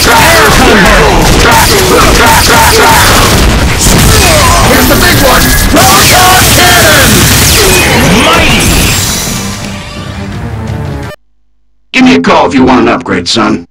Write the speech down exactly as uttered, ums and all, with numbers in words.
Here's the big one! Longhorn Cannon! Mighty! Give me a call if you want an upgrade, son.